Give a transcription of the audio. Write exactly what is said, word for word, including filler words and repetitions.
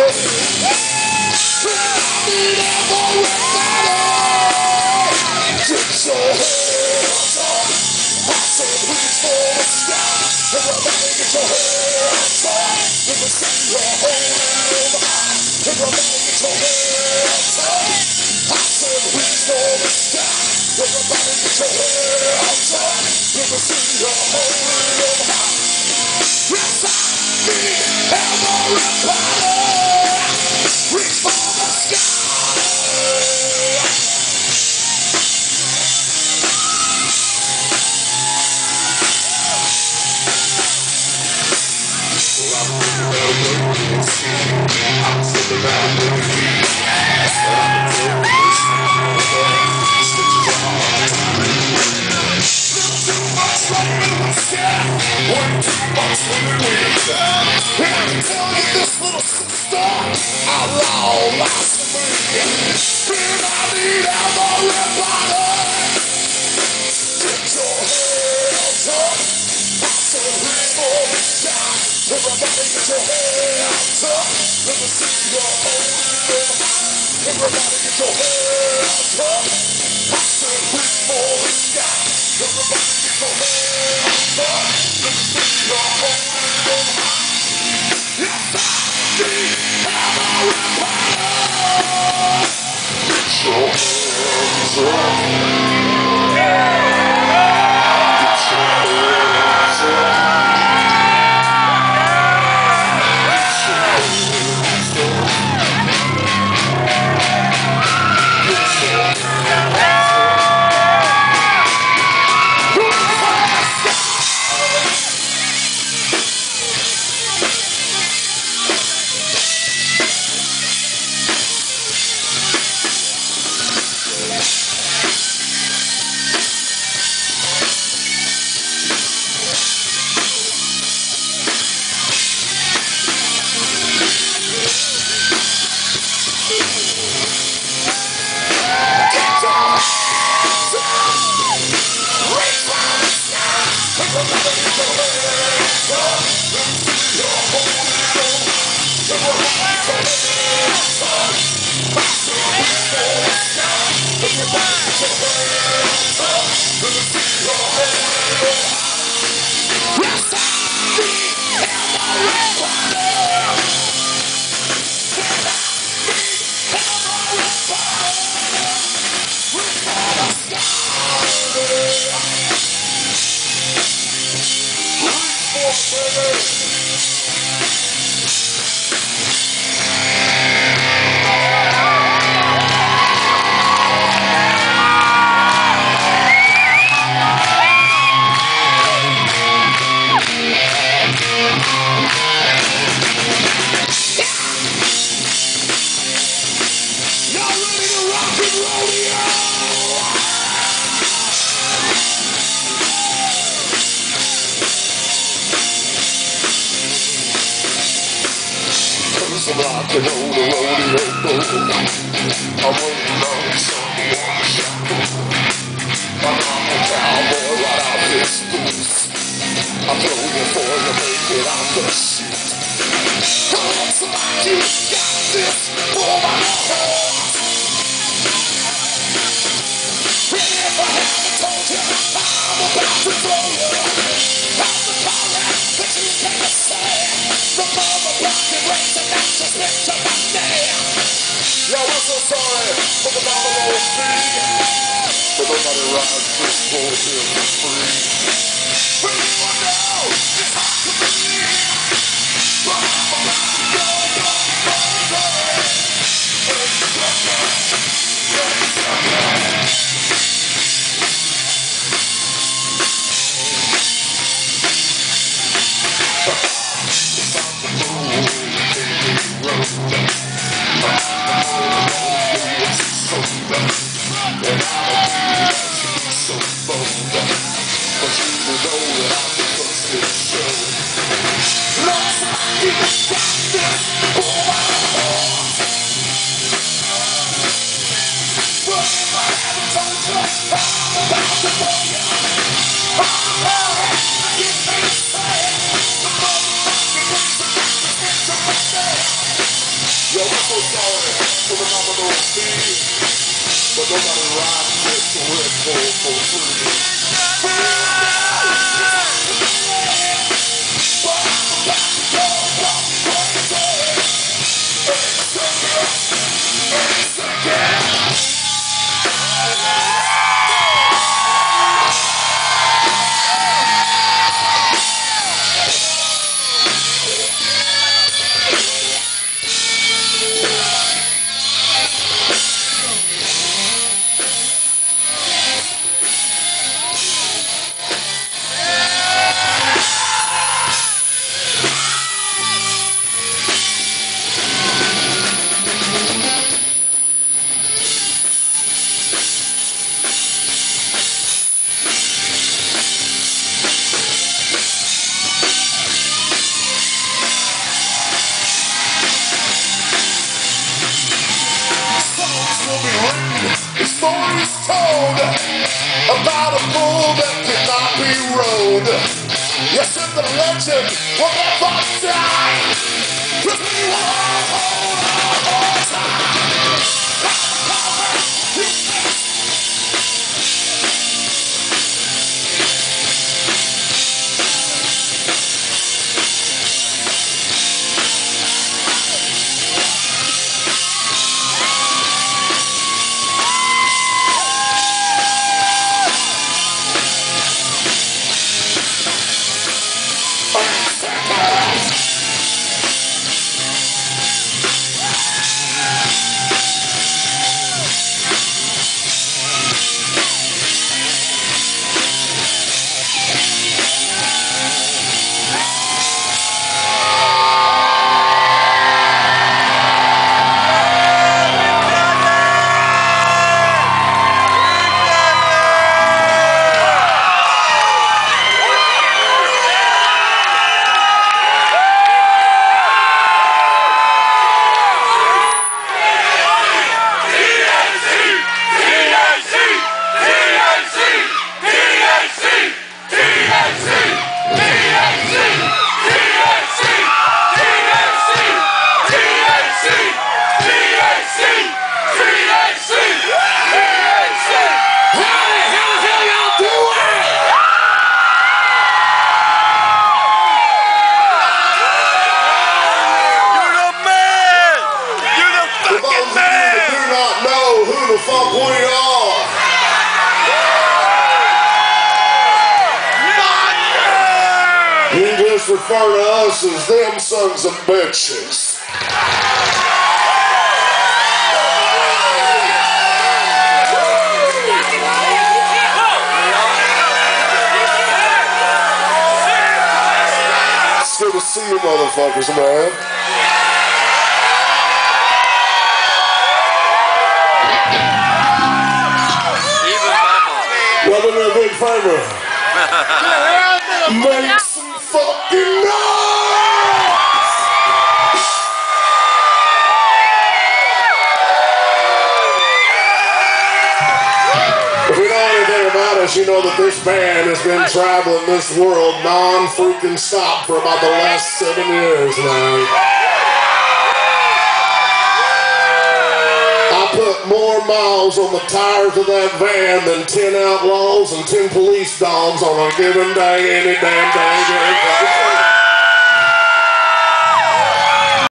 But you know that I can trust this show. But nobody rides with the Red Bull for free. About a bull that could not be rode. Yes, it's the legend of the Buckeye. Cause we were all all time. Refer to us as them sons of bitches. It's good to see you motherfuckers, man. Welcome to a big favor. Make some fucking noise! If you know anything about us, you know that this band has been traveling this world non-freaking stop for about the last seven years now. I put more miles on the tires of that van than ten outlaws and ten police dogs on a given day, any damn day.